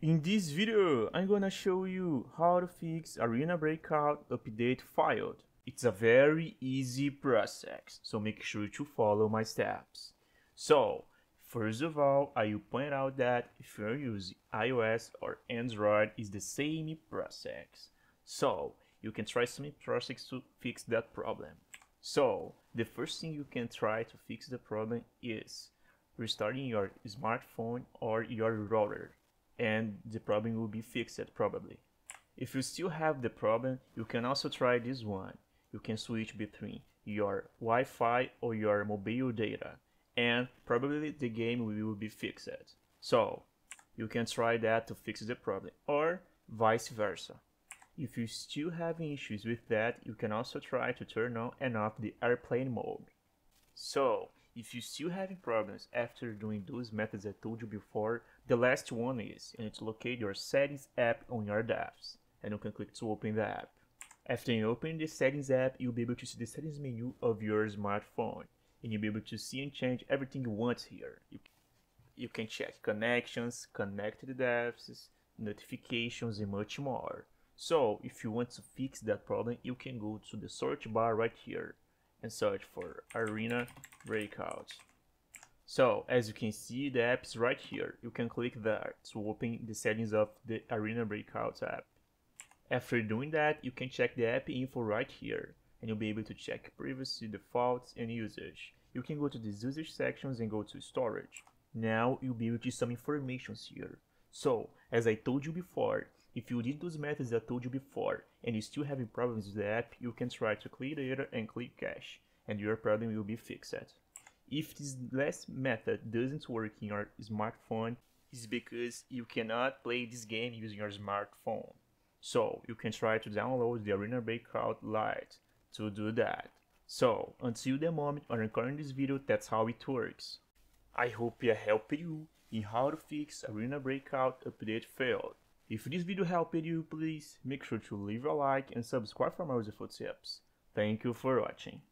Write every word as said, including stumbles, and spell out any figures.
In this video, I'm gonna show you how to fix Arena Breakout update failed. It's a very easy process, so make sure to follow my steps. So, first of all, I will point out that if you're using iOS or Android, it's the same process. So, you can try some process to fix that problem. So, the first thing you can try to fix the problem is restarting your smartphone or your router. And the problem will be fixed probably. If you still have the problem, you can also try this one. You can switch between your Wi-Fi or your mobile data, and probably the game will be fixed. So you can try that to fix the problem, or vice versa. If you still have issues with that, you can also try to turn on and off the airplane mode. So if you still having problems after doing those methods I told you before, the last one is you need to locate your settings app on your devs, and you can click to open the app. After you open the settings app, you'll be able to see the settings menu of your smartphone, and you'll be able to see and change everything you want here. You, you can check connections, connected devs, notifications, and much more. So if you want to fix that problem, you can go to the search bar right here and search for Arena Breakout. So as you can see, the app is right here. You can click there to open the settings of the Arena Breakout app. After doing that, you can check the app info right here, and you'll be able to check privacy, defaults, and usage. You can go to these usage sections and go to storage. Now you'll be able to see some information here. So as I told you before, if you did those methods I told you before and you still having problems with the app, you can try to clear data and click cache, and your problem will be fixed. If this last method doesn't work in your smartphone, it's because you cannot play this game using your smartphone. So you can try to download the Arena Breakout Lite to do that. So until the moment I'm recording this video, that's how it works. I hope I helped you in how to fix Arena Breakout update failed. If this video helped you, please make sure to leave a like and subscribe for more useful tips. Thank you for watching.